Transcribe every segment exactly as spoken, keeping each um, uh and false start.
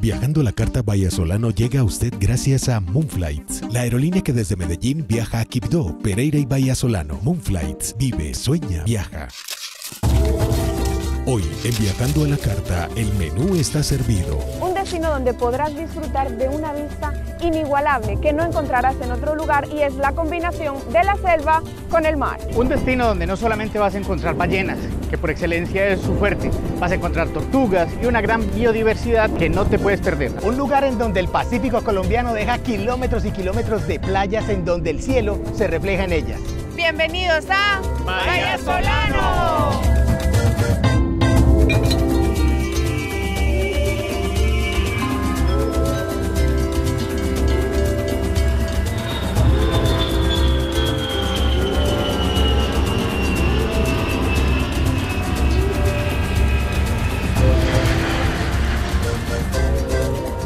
Viajando a la Carta Bahía Solano llega a usted gracias a Moonflights, la aerolínea que desde Medellín viaja a Quibdó, Pereira y Bahía Solano. Moonflights, vive, sueña, viaja. Hoy, en Viajando a la Carta, el menú está servido. Un destino donde podrás disfrutar de una vista inigualable que no encontrarás en otro lugar, y es la combinación de la selva con el mar. Un destino donde no solamente vas a encontrar ballenas, que por excelencia es su fuerte, vas a encontrar tortugas y una gran biodiversidad que no te puedes perder. Un lugar en donde el Pacífico colombiano deja kilómetros y kilómetros de playas en donde el cielo se refleja en ellas. Bienvenidos a Bahía Solano.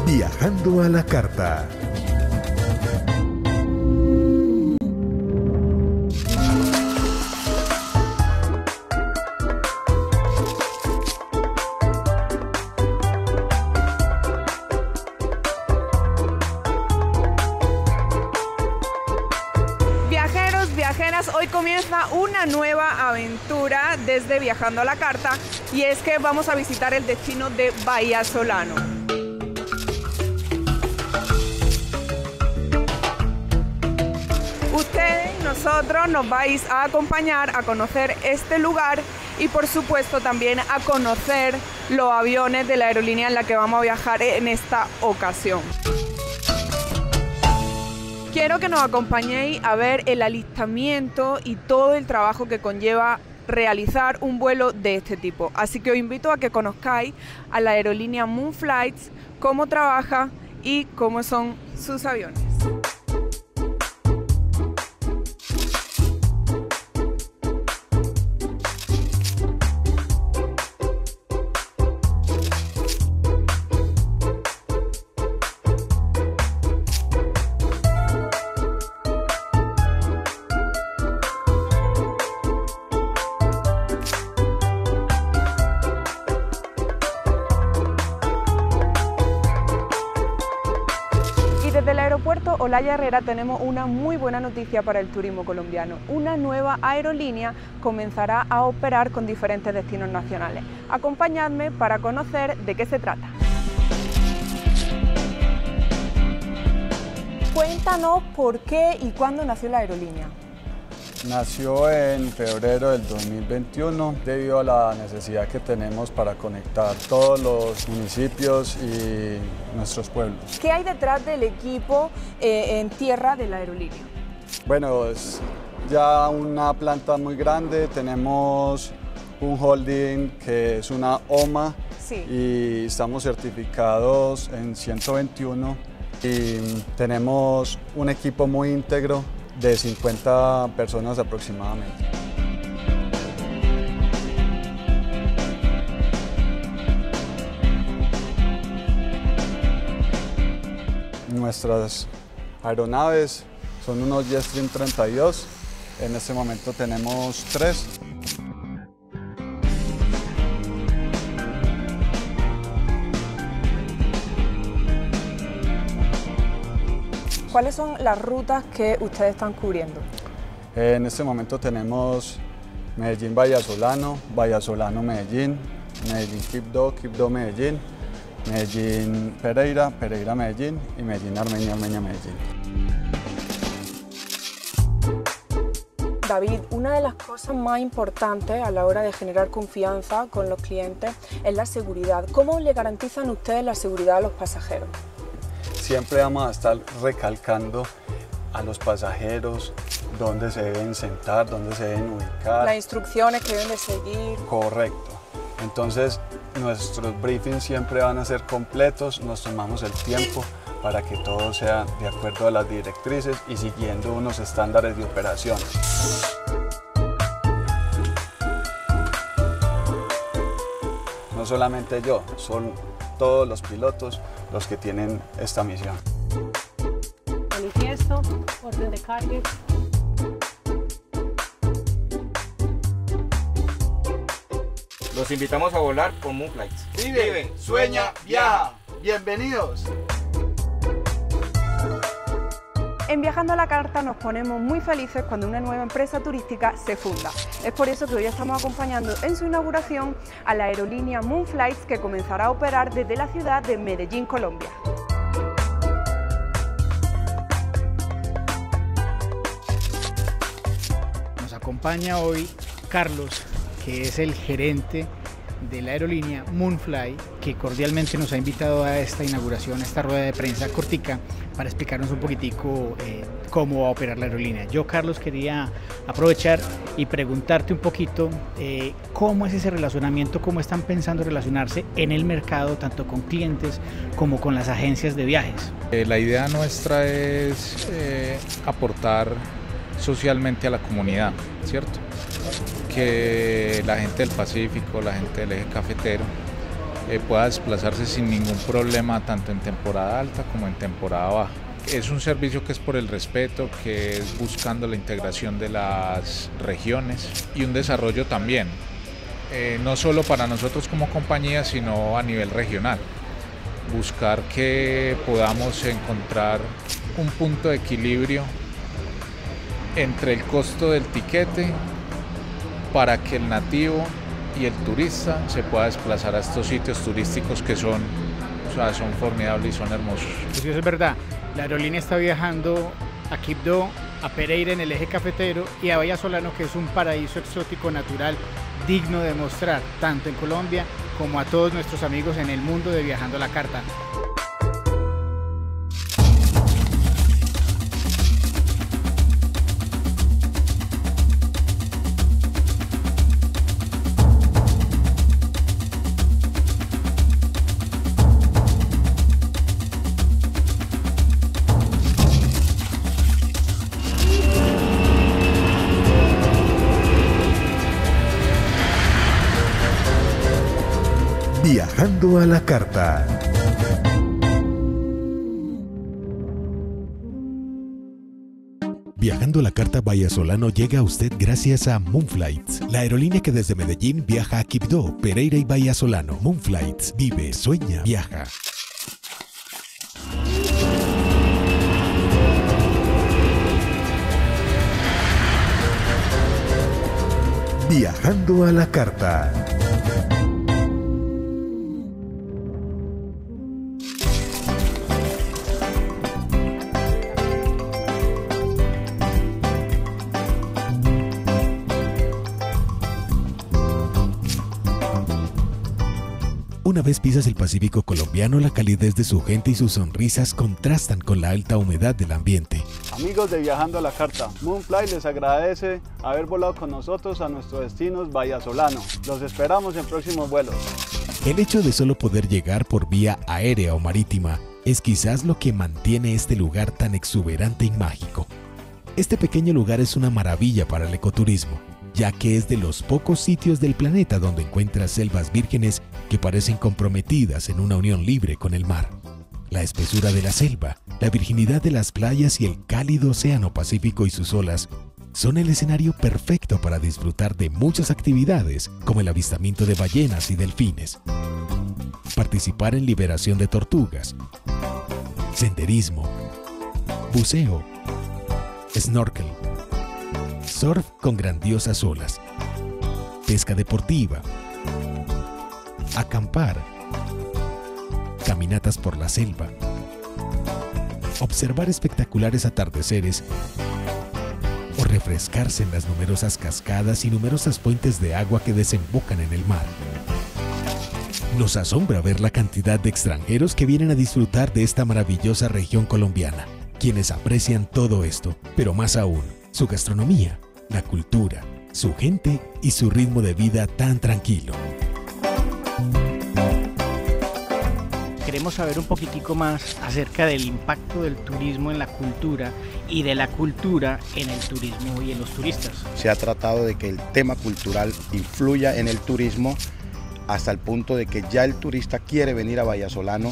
Viajando a la Carta. Viajeros, viajeras, hoy comienza una nueva aventura desde Viajando a la Carta, y es que vamos a visitar el destino de Bahía Solano. Vosotros nos vais a acompañar a conocer este lugar y por supuesto también a conocer los aviones de la aerolínea en la que vamos a viajar en esta ocasión. Quiero que nos acompañéis a ver el alistamiento y todo el trabajo que conlleva realizar un vuelo de este tipo. Así que os invito a que conozcáis a la aerolínea Moonflights, cómo trabaja y cómo son sus aviones. Desde el aeropuerto Olaya Herrera tenemos una muy buena noticia para el turismo colombiano. Una nueva aerolínea comenzará a operar con diferentes destinos nacionales. Acompañadme para conocer de qué se trata. Cuéntanos por qué y cuándo nació la aerolínea. Nació en febrero del dos mil veintiuno debido a la necesidad que tenemos para conectar todos los municipios y nuestros pueblos. ¿Qué hay detrás del equipo eh, en tierra de la aerolínea? Bueno, es ya una planta muy grande, tenemos un holding que es una O M A, sí, y estamos certificados en ciento veintiuno y tenemos un equipo muy íntegro de cincuenta personas aproximadamente. Nuestras aeronaves son unos Jetstream treinta y dos, en este momento tenemos tres. ¿Cuáles son las rutas que ustedes están cubriendo? En este momento tenemos Medellín-Bahía Solano, Bahía Solano-Medellín, Medellín-Quibdó, Quibdó-Medellín, Medellín-Pereira, Pereira-Medellín y Medellín-Armenia, Armenia-Medellín. David, una de las cosas más importantes a la hora de generar confianza con los clientes es la seguridad. ¿Cómo le garantizan ustedes la seguridad a los pasajeros? Siempre vamos a estar recalcando a los pasajeros dónde se deben sentar, dónde se deben ubicar. Las instrucciones que deben de seguir. Correcto. Entonces, nuestros briefings siempre van a ser completos, nos tomamos el tiempo para que todo sea de acuerdo a las directrices y siguiendo unos estándares de operación. No solamente yo, son todos los pilotos los que tienen esta misión. Manifiesto, orden de carga. Los invitamos a volar con Moonflights. Vive, sueña, viaja. Bienvenidos. En Viajando a la Carta nos ponemos muy felices cuando una nueva empresa turística se funda. Es por eso que hoy estamos acompañando en su inauguración a la aerolínea Moonflights, que comenzará a operar desde la ciudad de Medellín, Colombia. Nos acompaña hoy Carlos, que es el gerente de la aerolínea Moonfly, que cordialmente nos ha invitado a esta inauguración, a esta rueda de prensa cortica, para explicarnos un poquitico eh, cómo va a operar la aerolínea. Yo, Carlos, quería aprovechar y preguntarte un poquito eh, cómo es ese relacionamiento, cómo están pensando relacionarse en el mercado, tanto con clientes como con las agencias de viajes. Eh, la idea nuestra es eh, aportar socialmente a la comunidad, ¿cierto? Que la gente del Pacífico, la gente del eje cafetero eh, pueda desplazarse sin ningún problema, tanto en temporada alta como en temporada baja. Es un servicio que es por el respeto, que es buscando la integración de las regiones y un desarrollo también, eh, no solo para nosotros como compañía, sino a nivel regional. Buscar que podamos encontrar un punto de equilibrio entre el costo del tiquete para que el nativo y el turista se pueda desplazar a estos sitios turísticos que son, o sea, son formidables y son hermosos. Pues eso es verdad, la aerolínea está viajando a Quibdó, a Pereira en el eje cafetero y a Bahía Solano, que es un paraíso exótico natural digno de mostrar, tanto en Colombia como a todos nuestros amigos en el mundo de Viajando a la Carta. Viajando a la Carta. Viajando a la Carta Bahía Solano llega a usted gracias a Moonflights, la aerolínea que desde Medellín viaja a Quibdó, Pereira y Bahía Solano. Moonflights, vive, sueña, viaja. Viajando a la Carta. Una vez pisas el Pacífico colombiano, la calidez de su gente y sus sonrisas contrastan con la alta humedad del ambiente. Amigos de Viajando a la Carta, Moonfly les agradece haber volado con nosotros a nuestros destinos Bahía Solano. Los esperamos en próximos vuelos. El hecho de solo poder llegar por vía aérea o marítima es quizás lo que mantiene este lugar tan exuberante y mágico. Este pequeño lugar es una maravilla para el ecoturismo, ya que es de los pocos sitios del planeta donde encuentras selvas vírgenes que parecen comprometidas en una unión libre con el mar. La espesura de la selva, la virginidad de las playas y el cálido océano Pacífico y sus olas son el escenario perfecto para disfrutar de muchas actividades, como el avistamiento de ballenas y delfines, participar en liberación de tortugas, senderismo, buceo, snorkel, surf con grandiosas olas, pesca deportiva, acampar, caminatas por la selva, observar espectaculares atardeceres o refrescarse en las numerosas cascadas y numerosas fuentes de agua que desembocan en el mar. Nos asombra ver la cantidad de extranjeros que vienen a disfrutar de esta maravillosa región colombiana, quienes aprecian todo esto, pero más aún, su gastronomía, la cultura, su gente y su ritmo de vida tan tranquilo. Queremos saber un poquitico más acerca del impacto del turismo en la cultura y de la cultura en el turismo y en los turistas. Se ha tratado de que el tema cultural influya en el turismo hasta el punto de que ya el turista quiere venir a Bahía Solano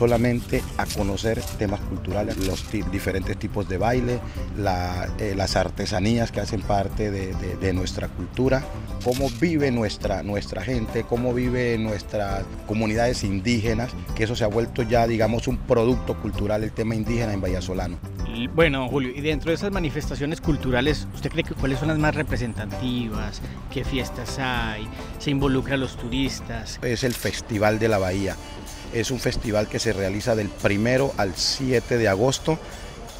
solamente a conocer temas culturales, los diferentes tipos de baile, la, eh, las artesanías que hacen parte de, de, de nuestra cultura, cómo vive nuestra, nuestra gente, cómo vive nuestras comunidades indígenas, que eso se ha vuelto ya, digamos, un producto cultural, el tema indígena en Bahía Solano. Bueno, Julio, y dentro de esas manifestaciones culturales, ¿usted cree que cuáles son las más representativas? ¿Qué fiestas hay? ¿Se involucran los turistas? Es el Festival de la Bahía. Es un festival que se realiza del primero al siete de agosto.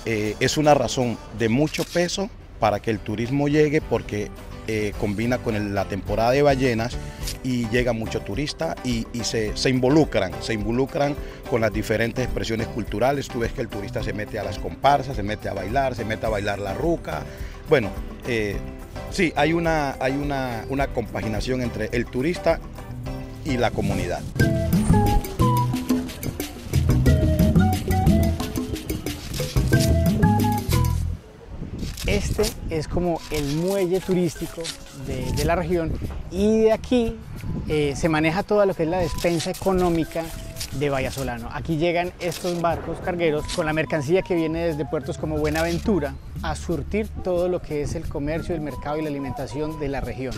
Eh, es una razón de mucho peso para que el turismo llegue porque eh, combina con el, la temporada de ballenas y llega mucho turista y, y se, se involucran, se involucran con las diferentes expresiones culturales. Tú ves que el turista se mete a las comparsas, se mete a bailar, se mete a bailar la ruca. Bueno, eh, sí, hay, una, hay una, una compaginación entre el turista y la comunidad. Este es como el muelle turístico de, de la región y de aquí eh, se maneja toda lo que es la despensa económica de Bahía Solano. Aquí llegan estos barcos cargueros con la mercancía que viene desde puertos como Buenaventura a surtir todo lo que es el comercio, el mercado y la alimentación de la región.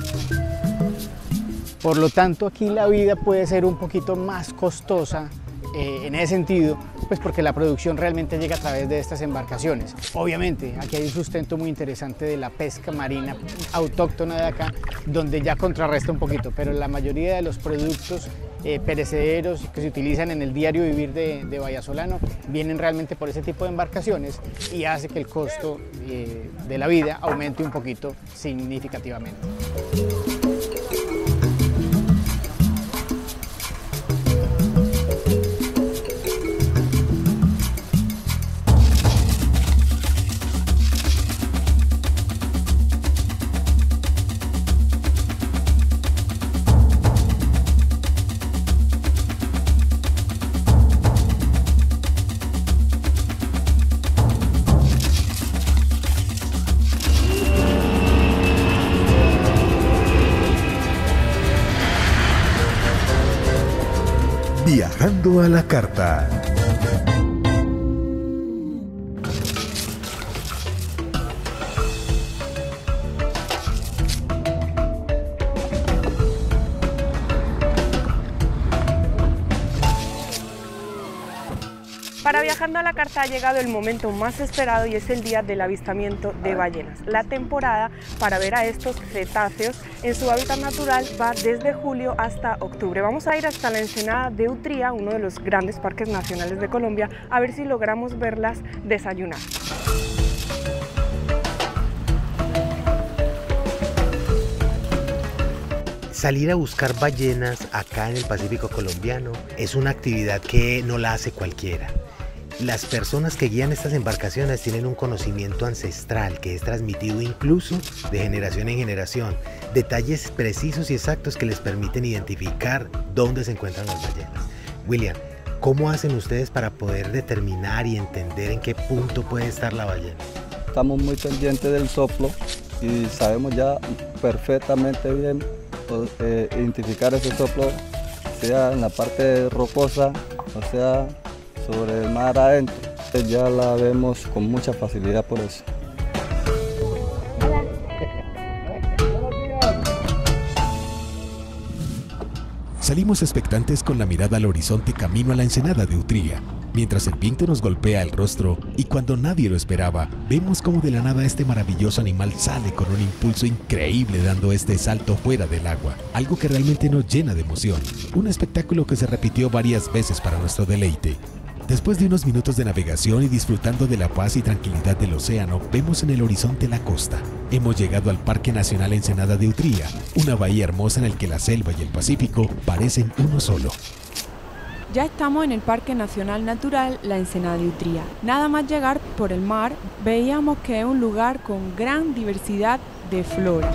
Por lo tanto, aquí la vida puede ser un poquito más costosa eh, en ese sentido, pues porque la producción realmente llega a través de estas embarcaciones. Obviamente, aquí hay un sustento muy interesante de la pesca marina autóctona de acá, donde ya contrarresta un poquito, pero la mayoría de los productos eh, perecederos que se utilizan en el diario vivir de, de Bahía Solano vienen realmente por ese tipo de embarcaciones y hace que el costo eh, de la vida aumente un poquito significativamente. Viajando a la Carta. Para Viajando a la Carta ha llegado el momento más esperado y es el día del avistamiento de ballenas. La temporada para ver a estos cetáceos en su hábitat natural va desde julio hasta octubre. Vamos a ir hasta la Ensenada de Utría, uno de los grandes parques nacionales de Colombia, a ver si logramos verlas desayunar. Salir a buscar ballenas acá en el Pacífico colombiano es una actividad que no la hace cualquiera. Las personas que guían estas embarcaciones tienen un conocimiento ancestral que es transmitido incluso de generación en generación. Detalles precisos y exactos que les permiten identificar dónde se encuentran las ballenas. William, ¿cómo hacen ustedes para poder determinar y entender en qué punto puede estar la ballena? Estamos muy pendientes del soplo y sabemos ya perfectamente bien eh, identificar ese soplo, sea en la parte rocosa o sea sobre el mar adentro. Ya la vemos con mucha facilidad por eso. Salimos expectantes con la mirada al horizonte camino a la Ensenada de Utría, mientras el viento nos golpea el rostro y cuando nadie lo esperaba, vemos como de la nada este maravilloso animal sale con un impulso increíble dando este salto fuera del agua, algo que realmente nos llena de emoción, un espectáculo que se repitió varias veces para nuestro deleite. Después de unos minutos de navegación y disfrutando de la paz y tranquilidad del océano, vemos en el horizonte la costa. Hemos llegado al Parque Nacional Ensenada de Utría, una bahía hermosa en la que la selva y el Pacífico parecen uno solo. Ya estamos en el Parque Nacional Natural La Ensenada de Utría. Nada más llegar por el mar, veíamos que es un lugar con gran diversidad de flora.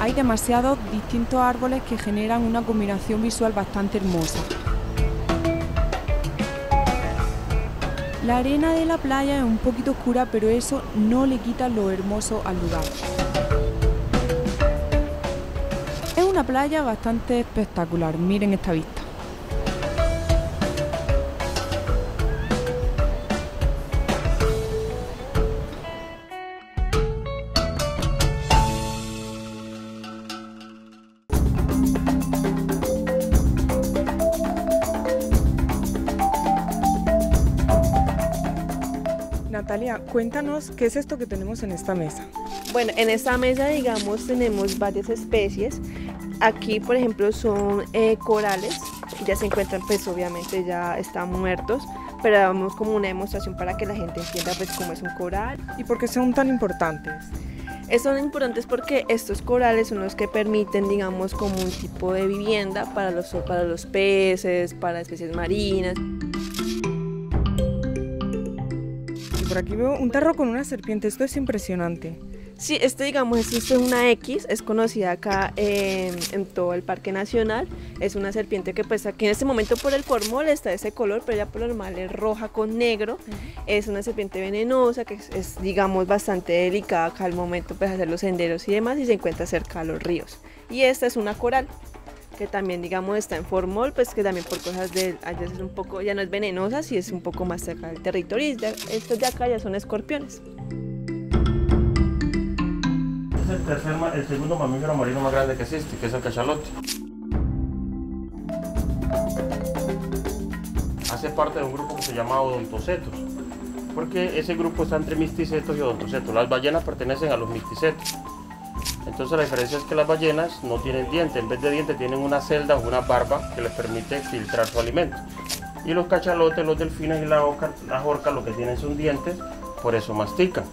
Hay demasiados distintos árboles que generan una combinación visual bastante hermosa. La arena de la playa es un poquito oscura, pero eso no le quita lo hermoso al lugar. Es una playa bastante espectacular, miren esta vista. Natalia, cuéntanos qué es esto que tenemos en esta mesa. Bueno, en esta mesa, digamos, tenemos varias especies. Aquí, por ejemplo, son eh, corales. Ya se encuentran, pues, obviamente ya están muertos, pero damos como una demostración para que la gente entienda, pues, cómo es un coral. ¿Y por qué son tan importantes? Son importantes porque estos corales son los que permiten, digamos, como un tipo de vivienda para los, para los peces, para especies marinas. Y por aquí veo un tarro con una serpiente, esto es impresionante. Sí, este, digamos, existe una X, es conocida acá eh, en todo el Parque Nacional. Es una serpiente que, pues, aquí en este momento por el cormol está de ese color, pero ya por lo normal es roja con negro. Uh-huh. Es una serpiente venenosa que es, es, digamos, bastante delicada acá al momento, pues, hacer los senderos y demás, y se encuentra cerca a los ríos. Y esta es una coral que también, digamos, está en formol, pues, que también por cosas de allá es un poco, ya no es venenosa, sí es un poco más cerca del territorio. Y ya, estos de acá ya son escorpiones. El, tercer, el segundo mamífero marino más grande que existe, que es el cachalote. Hace parte de un grupo que se llama odontocetos, porque ese grupo está entre misticetos y odontocetos. Las ballenas pertenecen a los misticetos. Entonces la diferencia es que las ballenas no tienen dientes, en vez de dientes tienen una celda o una barba que les permite filtrar su alimento. Y los cachalotes, los delfines y las orcas, las orcas lo que tienen son dientes, por eso mastican.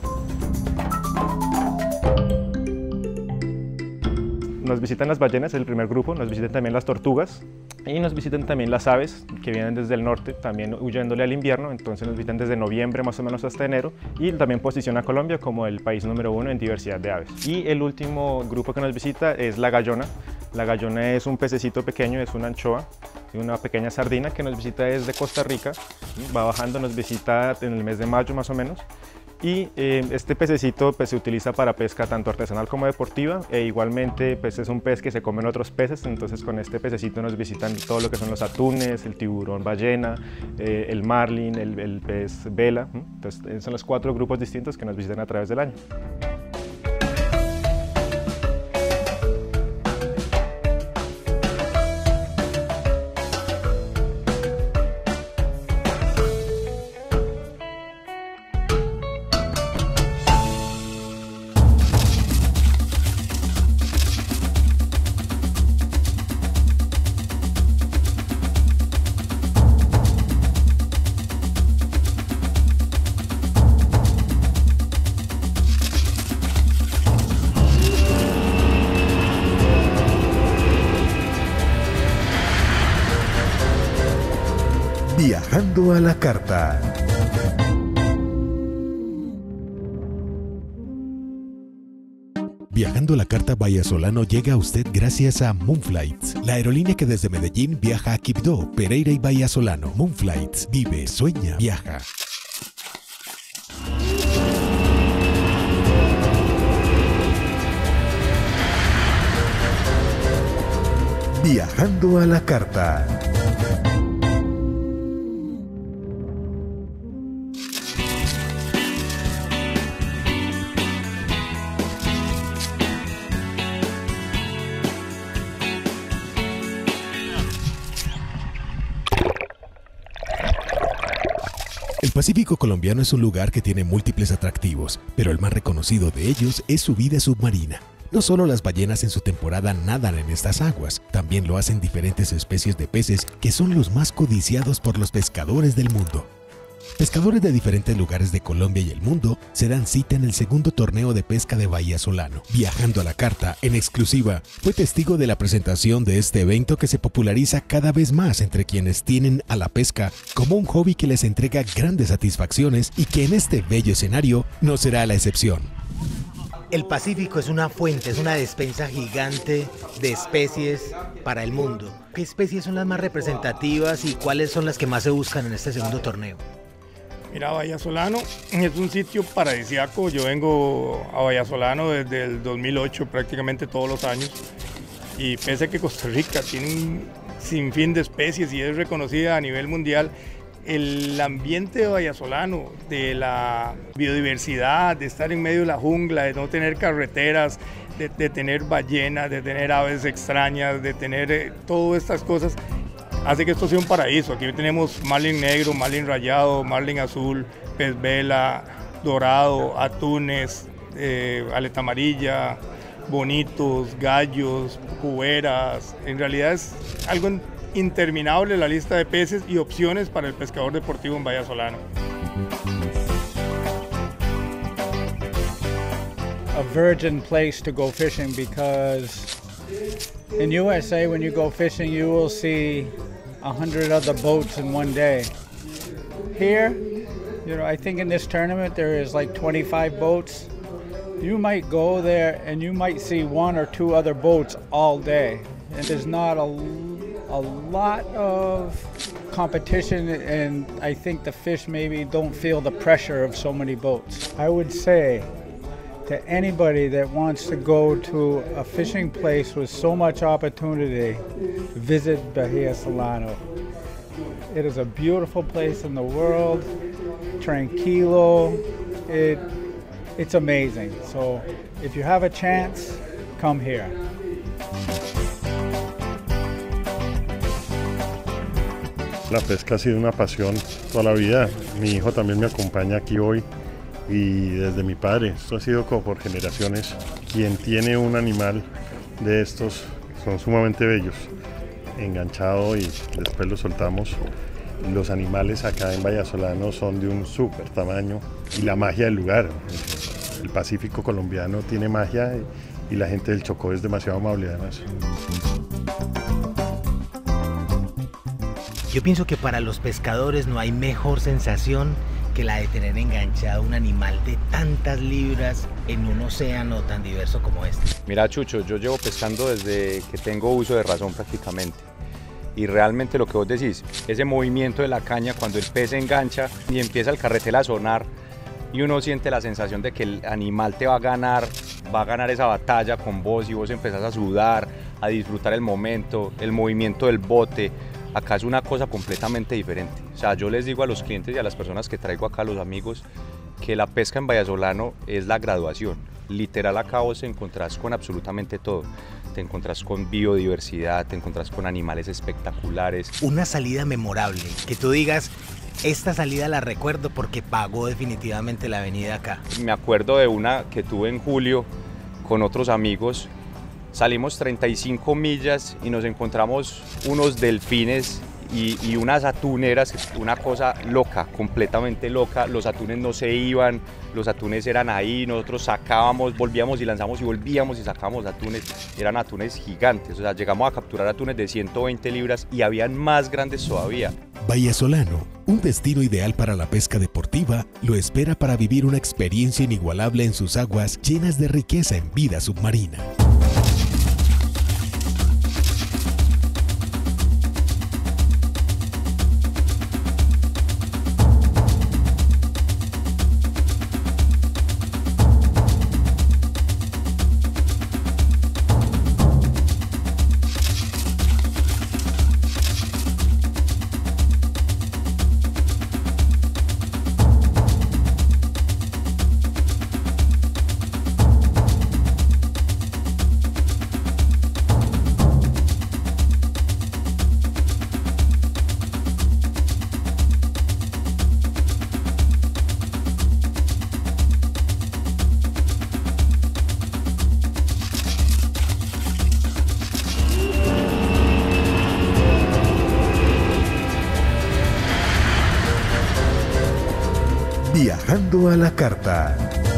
Nos visitan las ballenas, es el primer grupo, nos visitan también las tortugas y nos visitan también las aves que vienen desde el norte, también huyéndole al invierno, entonces nos visitan desde noviembre más o menos hasta enero, y también posiciona a Colombia como el país número uno en diversidad de aves. Y el último grupo que nos visita es la gallona. La gallona es un pececito pequeño, es una anchoa, una pequeña sardina que nos visita desde Costa Rica, va bajando, nos visita en el mes de mayo más o menos. Y eh, este pececito, pues, se utiliza para pesca tanto artesanal como deportiva, e igualmente, pues, es un pez que se comen otros peces, entonces con este pececito nos visitan todo lo que son los atunes, el tiburón ballena, eh, el marlin, el, el pez vela. Entonces son los cuatro grupos distintos que nos visitan a través del año. Viajando a la Carta. Viajando a la Carta Bahía Solano llega a usted gracias a Moonflights, la aerolínea que desde Medellín viaja a Quibdó, Pereira y Bahía Solano. Moonflights, vive, sueña, viaja. Viajando a la Carta. El Pacífico colombiano es un lugar que tiene múltiples atractivos, pero el más reconocido de ellos es su vida submarina. No solo las ballenas en su temporada nadan en estas aguas, también lo hacen diferentes especies de peces que son los más codiciados por los pescadores del mundo. Pescadores de diferentes lugares de Colombia y el mundo se dan cita en el segundo torneo de pesca de Bahía Solano. Viajando a la Carta, en exclusiva, fue testigo de la presentación de este evento que se populariza cada vez más entre quienes tienen a la pesca como un hobby que les entrega grandes satisfacciones, y que en este bello escenario no será la excepción. El Pacífico es una fuente, es una despensa gigante de especies para el mundo. ¿Qué especies son las más representativas y cuáles son las que más se buscan en este segundo torneo? Mira, Bahía Solano es un sitio paradisíaco. Yo vengo a Bahía Solano desde el dos mil ocho, prácticamente todos los años, y pese a que Costa Rica tiene un sinfín de especies y es reconocida a nivel mundial, el ambiente de Bahía Solano, de la biodiversidad, de estar en medio de la jungla, de no tener carreteras, de, de tener ballenas, de tener aves extrañas, de tener eh, todas estas cosas, hace que esto sea un paraíso. Aquí tenemos marlin negro, marlin rayado, marlin azul, pez vela, dorado, atunes, eh, aleta amarilla, bonitos, gallos, cuberas. En realidad es algo interminable la lista de peces y opciones para el pescador deportivo en Bahía Solano. A virgin place to go fishing, because in U S A when you go fishing you will see a hundred other boats in one day. Here, you know, I think in this tournament there is like twenty-five boats. You might go there and you might see one or two other boats all day. And there's not a, a lot of competition, and I think the fish maybe don't feel the pressure of so many boats. I would say to anybody that wants to go to a fishing place with so much opportunity, visit Bahía Solano. It is a beautiful place in the world, tranquilo, it, it's amazing. So if you have a chance, come here. La pesca ha sido una pasión toda la vida. Mi hijo también me acompaña aquí hoy. Y desde mi padre, esto ha sido como por generaciones. Quien tiene un animal de estos, son sumamente bellos, enganchado y después lo soltamos. Los animales acá en Bahía Solano son de un súper tamaño y la magia del lugar. El Pacífico colombiano tiene magia y la gente del Chocó es demasiado amable además. Yo pienso que para los pescadores no hay mejor sensación que la de tener enganchado un animal de tantas libras en un océano tan diverso como este. Mira, Chucho, yo llevo pescando desde que tengo uso de razón prácticamente, y realmente lo que vos decís, ese movimiento de la caña cuando el pez engancha y empieza el carretel a sonar y uno siente la sensación de que el animal te va a ganar, va a ganar esa batalla con vos, y vos empezás a sudar, a disfrutar el momento, el movimiento del bote. Acá es una cosa completamente diferente. O sea, yo les digo a los clientes y a las personas que traigo acá, a los amigos, que la pesca en Bahía Solano es la graduación. Literal, acá vos te encontrás con absolutamente todo. Te encontrás con biodiversidad, te encontrás con animales espectaculares. Una salida memorable, que tú digas, esta salida la recuerdo porque pagó definitivamente la venida acá. Me acuerdo de una que tuve en julio con otros amigos. Salimos treinta y cinco millas y nos encontramos unos delfines y, y unas atuneras, una cosa loca, completamente loca. Los atunes no se iban, los atunes eran ahí, nosotros sacábamos, volvíamos y lanzamos y volvíamos y sacábamos atunes. Eran atunes gigantes, o sea, llegamos a capturar atunes de ciento veinte libras y habían más grandes todavía. Bahía Solano, un destino ideal para la pesca deportiva, lo espera para vivir una experiencia inigualable en sus aguas llenas de riqueza en vida submarina. Viajando a la Carta.